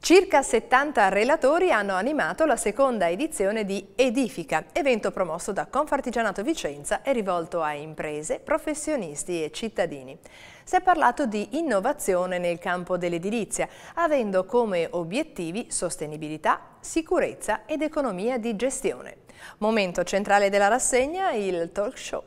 Circa 70 relatori hanno animato la seconda edizione di Aedifica, evento promosso da Confartigianato Vicenza e rivolto a imprese, professionisti e cittadini. Si è parlato di innovazione nel campo dell'edilizia, avendo come obiettivi sostenibilità, sicurezza ed economia di gestione. Momento centrale della rassegna, il talk show.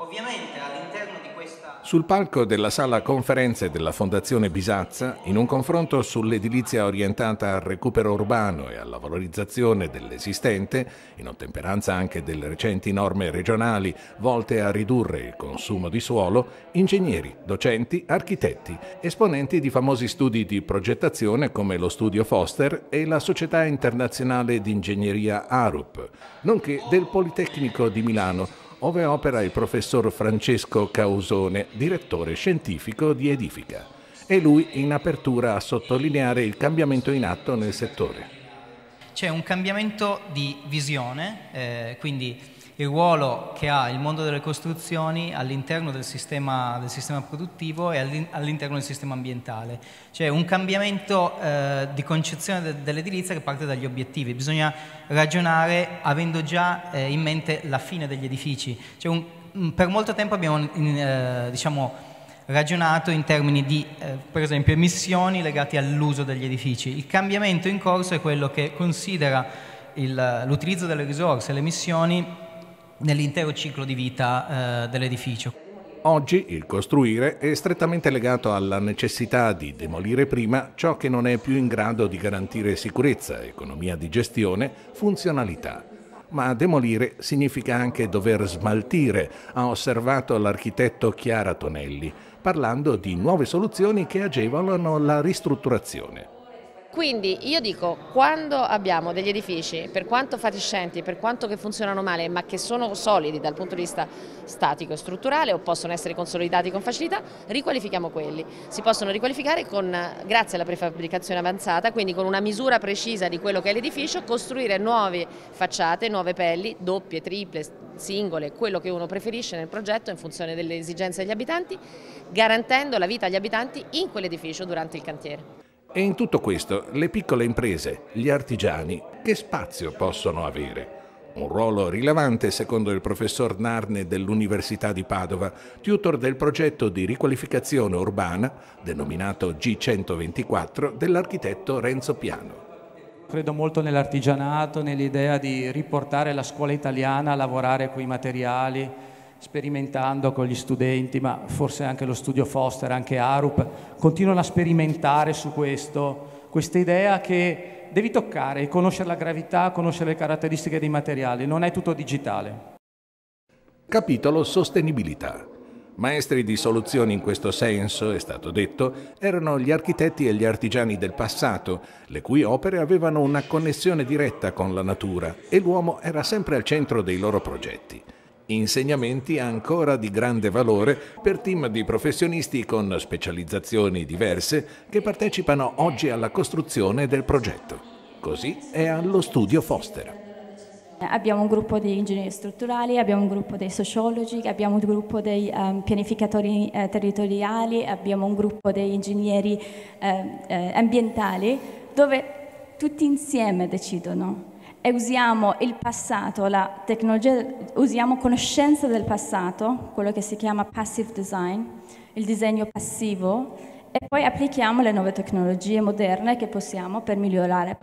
Ovviamente all'interno di questa... Sul palco della sala conferenze della Fondazione Bisazza, in un confronto sull'edilizia orientata al recupero urbano e alla valorizzazione dell'esistente, in ottemperanza anche delle recenti norme regionali volte a ridurre il consumo di suolo, ingegneri, docenti, architetti, esponenti di famosi studi di progettazione come lo Studio Foster e la Società Internazionale di Ingegneria Arup, nonché del Politecnico di Milano, ove opera il professor Francesco Causone, direttore scientifico di Aedifica. È lui in apertura a sottolineare il cambiamento in atto nel settore. C'è un cambiamento di visione, quindi il ruolo che ha il mondo delle costruzioni all'interno del sistema produttivo e all'interno del sistema ambientale. C'è un cambiamento di concezione dell'edilizia che parte dagli obiettivi. Bisogna ragionare avendo già in mente la fine degli edifici. Cioè per molto tempo abbiamo ragionato in termini di, per esempio, emissioni legate all'uso degli edifici. Il cambiamento in corso è quello che considera l'utilizzo delle risorse, le emissioni, nell'intero ciclo di vita dell'edificio. Oggi il costruire è strettamente legato alla necessità di demolire prima ciò che non è più in grado di garantire sicurezza, economia di gestione, funzionalità. Ma demolire significa anche dover smaltire, ha osservato l'architetto Chiara Tonelli, parlando di nuove soluzioni che agevolano la ristrutturazione. Quindi io dico, quando abbiamo degli edifici, per quanto fatiscenti, per quanto che funzionano male, ma che sono solidi dal punto di vista statico e strutturale o possono essere consolidati con facilità, riqualifichiamo quelli. Si possono riqualificare grazie alla prefabbricazione avanzata, quindi con una misura precisa di quello che è l'edificio, costruire nuove facciate, nuove pelli, doppie, triple, singole, quello che uno preferisce nel progetto in funzione delle esigenze degli abitanti, garantendo la vita agli abitanti in quell'edificio durante il cantiere. E in tutto questo le piccole imprese, gli artigiani, che spazio possono avere? Un ruolo rilevante secondo il professor Narne dell'Università di Padova, tutor del progetto di riqualificazione urbana, denominato G124, dell'architetto Renzo Piano. Credo molto nell'artigianato, nell'idea di riportare la scuola italiana a lavorare con i materiali, sperimentando con gli studenti, ma forse anche lo Studio Foster, anche Arup, continuano a sperimentare su questo, questa idea che devi toccare, conoscere la gravità, conoscere le caratteristiche dei materiali, non è tutto digitale. Capitolo sostenibilità. Maestri di soluzioni in questo senso, è stato detto, erano gli architetti e gli artigiani del passato, le cui opere avevano una connessione diretta con la natura e l'uomo era sempre al centro dei loro progetti. Insegnamenti ancora di grande valore per team di professionisti con specializzazioni diverse che partecipano oggi alla costruzione del progetto. Così è allo Studio Foster. Abbiamo un gruppo di ingegneri strutturali, abbiamo un gruppo dei sociologi, abbiamo un gruppo dei pianificatori territoriali, abbiamo un gruppo dei ingegneri ambientali, dove tutti insieme decidono. E usiamo il passato, la tecnologia, usiamo conoscenza del passato, quello che si chiama passive design, il disegno passivo, e poi applichiamo le nuove tecnologie moderne che possiamo per migliorare.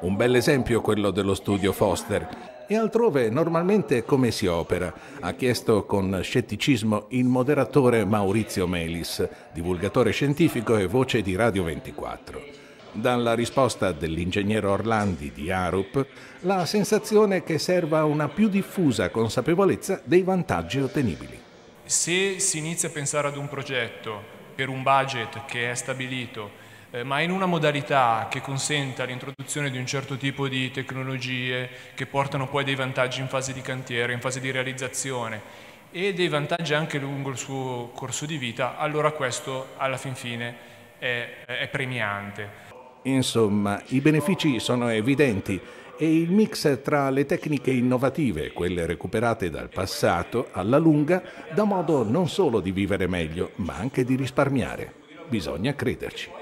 Un bel esempio quello dello Studio Foster. E altrove normalmente come si opera? Ha chiesto con scetticismo il moderatore Maurizio Melis, divulgatore scientifico e voce di Radio 24. Dalla risposta dell'ingegnere Orlandi di Arup, la sensazione che serva una più diffusa consapevolezza dei vantaggi ottenibili. Se si inizia a pensare ad un progetto per un budget che è stabilito, ma in una modalità che consenta l'introduzione di un certo tipo di tecnologie che portano poi dei vantaggi in fase di cantiere, in fase di realizzazione e dei vantaggi anche lungo il suo corso di vita, allora questo alla fin fine è premiante. Insomma, i benefici sono evidenti e il mix tra le tecniche innovative e quelle recuperate dal passato, alla lunga, dà modo non solo di vivere meglio, ma anche di risparmiare. Bisogna crederci.